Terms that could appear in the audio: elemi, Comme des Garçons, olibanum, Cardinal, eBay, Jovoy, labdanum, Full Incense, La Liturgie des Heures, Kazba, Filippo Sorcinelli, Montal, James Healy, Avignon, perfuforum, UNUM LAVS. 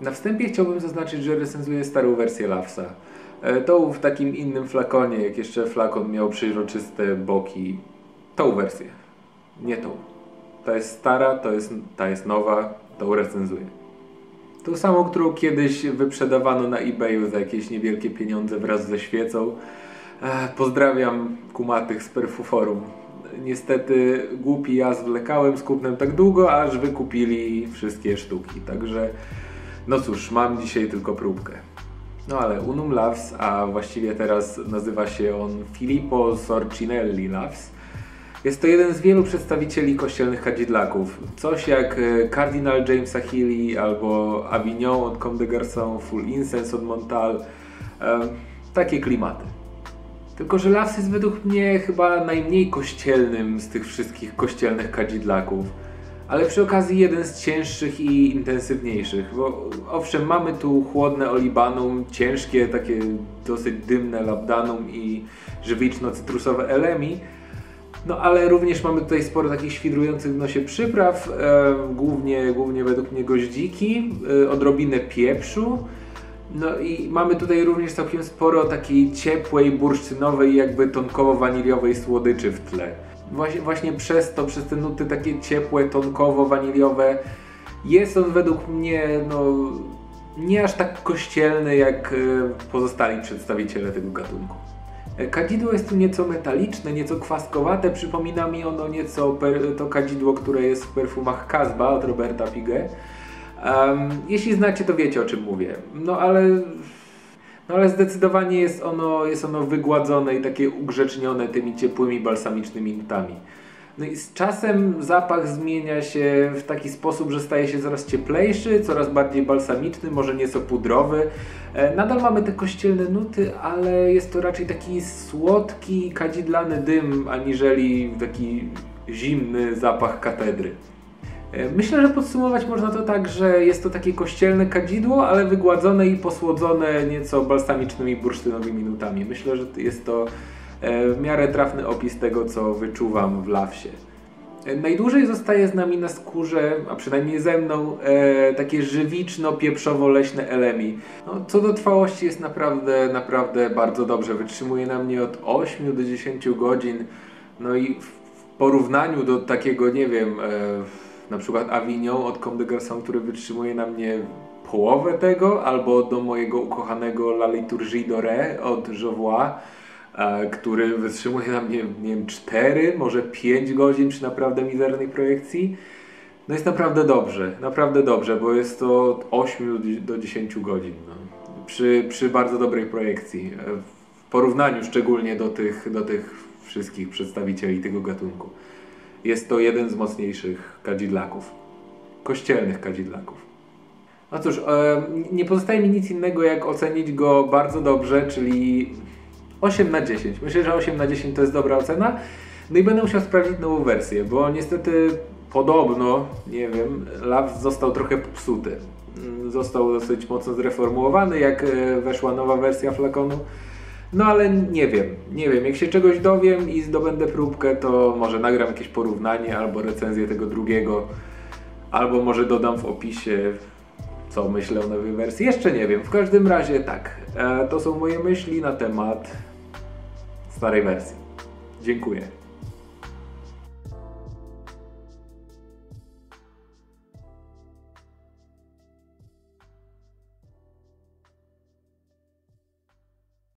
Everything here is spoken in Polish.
Na wstępie chciałbym zaznaczyć, że recenzuję starą wersję Lavsa. Tą w takim innym flakonie, jak jeszcze flakon miał przejrzyste boki. Tą wersję. Nie tą. Ta jest stara, ta jest nowa, tą recenzuję. Tą samą, którą kiedyś wyprzedawano na eBayu za jakieś niewielkie pieniądze wraz ze świecą. Pozdrawiam kumatych z perfuforum. Niestety głupi ja zwlekałem z kupnem tak długo, aż wykupili wszystkie sztuki. Także no cóż, mam dzisiaj tylko próbkę. No ale UNUM LAVS, a właściwie teraz nazywa się on Filippo Sorcinelli LAVS, jest to jeden z wielu przedstawicieli kościelnych kadzidlaków. Coś jak Cardinal Jamesa Healy albo Avignon od Comme des Garçons, Full Incense od Montal. Takie klimaty. Tylko że LAVS jest według mnie chyba najmniej kościelnym z tych wszystkich kościelnych kadzidlaków, ale przy okazji jeden z cięższych i intensywniejszych, bo owszem, mamy tu chłodne olibanum, ciężkie, takie dosyć dymne labdanum i żywiczno-cytrusowe elemi, no ale również mamy tutaj sporo takich świdrujących w nosie przypraw, głównie według mnie goździki, odrobinę pieprzu. No i mamy tutaj również całkiem sporo takiej ciepłej, bursztynowej, jakby tonkowo-waniliowej słodyczy w tle. Właśnie przez te nuty takie ciepłe, tonkowo-waniliowe, jest on według mnie no, nie aż tak kościelny jak pozostali przedstawiciele tego gatunku. Kadzidło jest tu nieco metaliczne, nieco kwaskowate, przypomina mi ono nieco to kadzidło, które jest w perfumach Kazba od Roberta Piguet. Jeśli znacie, to wiecie, o czym mówię. No ale zdecydowanie jest ono wygładzone i takie ugrzecznione tymi ciepłymi balsamicznymi nutami. No i z czasem zapach zmienia się w taki sposób, że staje się coraz cieplejszy, coraz bardziej balsamiczny, może nieco pudrowy. Nadal mamy te kościelne nuty, ale jest to raczej taki słodki, kadzidlany dym, aniżeli taki zimny zapach katedry. Myślę, że podsumować można to tak, że jest to takie kościelne kadzidło, ale wygładzone i posłodzone nieco balsamicznymi, bursztynowymi nutami. Myślę, że jest to w miarę trafny opis tego, co wyczuwam w LAVSie. Najdłużej zostaje z nami na skórze, a przynajmniej ze mną, takie żywiczno-pieprzowo-leśne elemi. No, co do trwałości jest naprawdę bardzo dobrze. Wytrzymuje na mnie od 8 do 10 godzin. No i w porównaniu do takiego, nie wiem, na przykład Avignon od Comme des Garçons, który wytrzymuje na mnie połowę tego, albo do mojego ukochanego La Liturgie des Heures od Jovoy, który wytrzymuje na mnie, nie wiem, 4, może 5 godzin przy naprawdę mizernej projekcji. No jest naprawdę dobrze, bo jest to od 8 do 10 godzin no. Przy bardzo dobrej projekcji, w porównaniu szczególnie do tych wszystkich przedstawicieli tego gatunku. Jest to jeden z mocniejszych kadzidlaków, kościelnych kadzidlaków. No cóż, nie pozostaje mi nic innego jak ocenić go bardzo dobrze, czyli 8 na 10. Myślę, że 8 na 10 to jest dobra ocena. No i będę musiał sprawdzić nową wersję, bo niestety podobno, nie wiem, LAVS został trochę popsuty. Został dosyć mocno zreformułowany, jak weszła nowa wersja flakonu. No ale nie wiem, jak się czegoś dowiem i zdobędę próbkę, to może nagram jakieś porównanie albo recenzję tego drugiego, albo może dodam w opisie, co myślę o nowej wersji, jeszcze nie wiem. W każdym razie tak, to są moje myśli na temat starej wersji. Dziękuję.